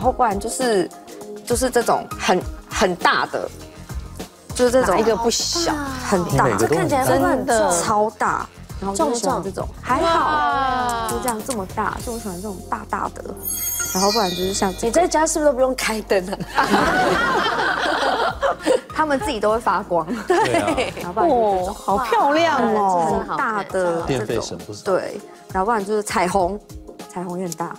然后不然就是这种很大的，就是这种一个不小，很大，这看起来真的超大。 然后就喜欢这种，还好，就这样这么大，就我喜欢这种大大的。然后不然就是像你在家是不是都不用开灯啊？他们自己都会发光。对，哦，好漂亮哦，很大的电费省不少。对，然后不然就是彩虹，彩虹也很大。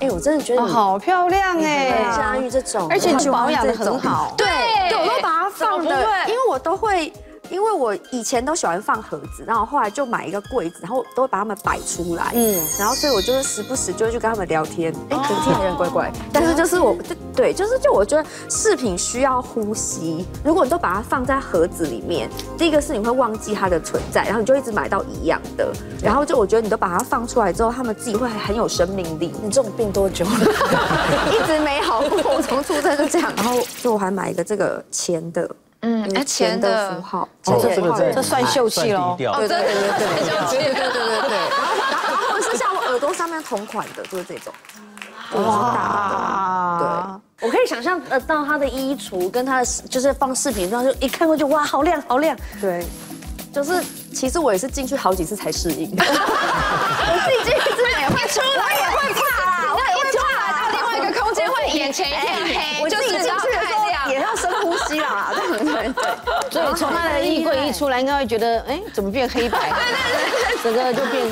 哎，我真的觉得好漂亮哎，佳玉这种，而且你保养得很好。对，我都把它放的，因为我都会。 因为我以前都喜欢放盒子，然后后来就买一个柜子，然后都会把它们摆出来。然后所以我就是时不时就会去跟他们聊天，哎，可能听起来有点怪怪，但是就是我对，就我觉得饰品需要呼吸。如果你都把它放在盒子里面，第一个是你会忘记它的存在，然后你就一直买到一样的。然后就我觉得你都把它放出来之后，他们自己会很有生命力。你这种病多久了？一直没好过，我从出生就这样。然后就我还买一个这个钱的。 钱的符号，这算秀气喽，对。然后或者是像我耳朵上面同款的，就是这种，哇，对，我可以想象到他的衣橱跟他的就是放饰品，然后就一看过去，哇，好亮好亮，对，就是其实我也是进去好几次才适应，我自己进去真的也会出来也会怕啦，我也会怕，到另外一个空间会眼前一片黑，就是进去的时候也要深呼吸啦。 对，所以从他的衣柜一出来，应该会觉得，哎，怎么变黑白？对，整个就变。